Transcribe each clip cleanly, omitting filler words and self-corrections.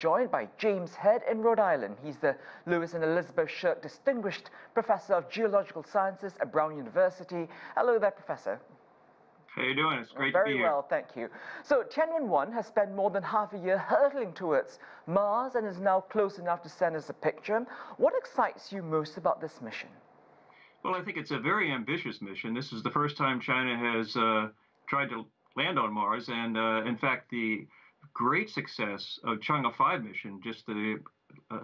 Joined by James Head in Rhode Island. He's the Lewis and Elizabeth Shirk Distinguished Professor of Geological Sciences at Brown University. Hello there, Professor. How you doing? It's great to be here. Very well, thank you. So Tianwen-1 has spent more than half a year hurtling towards Mars and is now close enough to send us a picture. What excites you most about this mission? Well, I think it's a very ambitious mission. This is the first time China has tried to land on Mars, and in fact, the great success of Chang'e 5 mission, just the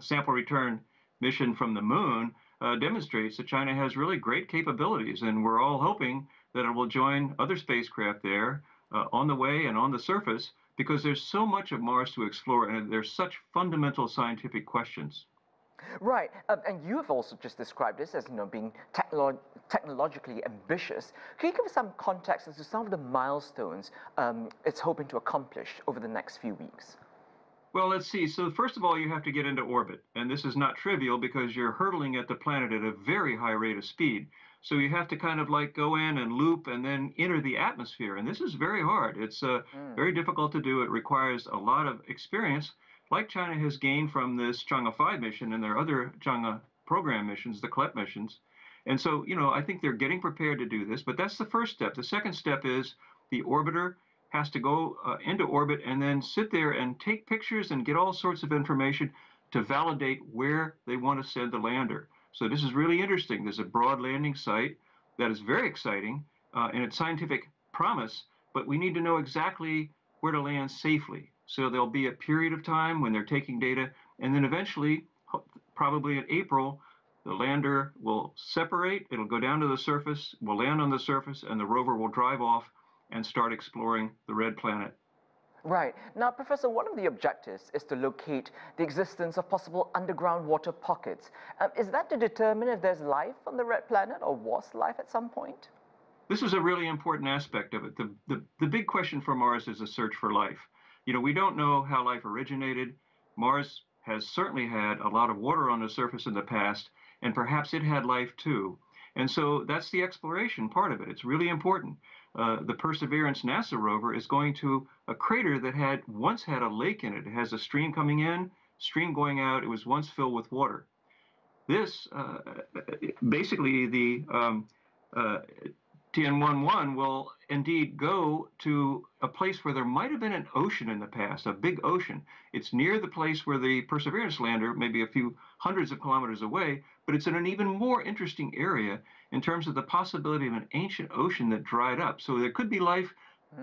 sample return mission from the moon, demonstrates that China has really great capabilities, and we're all hoping that it will join other spacecraft there on the way and on the surface, because there's so much of Mars to explore and there's such fundamental scientific questions. Right, and you have also just described this as being technologically ambitious. Can you give us some context as to some of the milestones it's hoping to accomplish over the next few weeks? Well, let's see. So first of all, you have to get into orbit, and this is not trivial because you're hurtling at the planet at a very high rate of speed. So you have to kind of like go in and loop and then enter the atmosphere, and this is very hard. It's very difficult to do. It requires a lot of experience, like China has gained from this Chang'e 5 mission and their other Chang'e program missions, the CLEP missions. And so, you know, I think they're getting prepared to do this, but that's the first step. The second step is the orbiter has to go into orbit and then sit there and take pictures and get all sorts of information to validate where they want to send the lander. So this is really interesting. There's a broad landing site that is very exciting and it's scientific promise, but we need to know exactly where to land safely. So there'll be a period of time when they're taking data, and then eventually, probably in April, the lander will separate, it'll go down to the surface, will land on the surface, and the rover will drive off and start exploring the red planet. Right. Now, Professor, one of the objectives is to locate the existence of possible underground water pockets. Is that to determine if there's life on the red planet, or was life at some point? This is a really important aspect of it. The big question for Mars is a search for life. You know, we don't know how life originated. Mars has certainly had a lot of water on the surface in the past, and perhaps it had life too. And so that's the exploration part of it. It's really important. The Perseverance NASA rover is going to a crater that once had a lake in it. It has a stream coming in, stream going out. It was once filled with water. This, basically, the Tianwen-1 will indeed go to a place where there might have been an ocean in the past, a big ocean. It's near the place where the Perseverance lander, maybe a few hundreds of kilometers away, but it's in an even more interesting area in terms of the possibility of an ancient ocean that dried up. So there could be life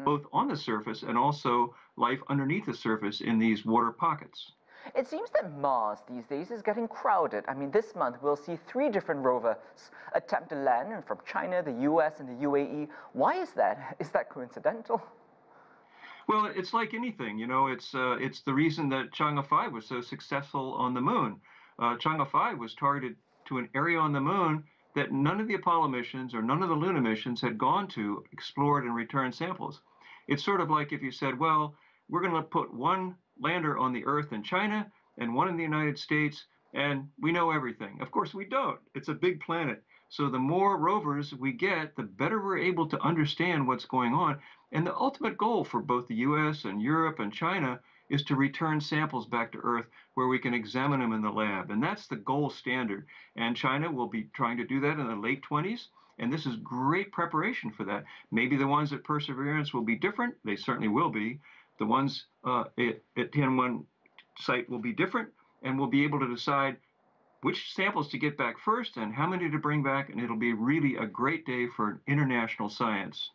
both on the surface and also life underneath the surface in these water pockets. It seems that Mars these days is getting crowded. I mean, this month we'll see 3 different rovers attempt to land from China, the US, and the UAE. Why is that? Is that coincidental? Well, it's like anything, you know, it's the reason that Chang'e 5 was so successful on the moon. Chang'e 5 was targeted to an area on the moon that none of the Apollo missions or none of the Luna missions had gone to, explored, and returned samples. It's sort of like if you said, well, we're going to put one lander on the Earth in China and one in the United States, and we know everything. Of course, we don't. It's a big planet. So the more rovers we get, the better we're able to understand what's going on. And the ultimate goal for both the US and Europe and China is to return samples back to Earth where we can examine them in the lab. And that's the gold standard. And China will be trying to do that in the late 20s. And this is great preparation for that. Maybe the ones at Perseverance will be different. They certainly will be. The ones at Tianwen site will be different, and we'll be able to decide which samples to get back first and how many to bring back, and it'll be really a great day for international science.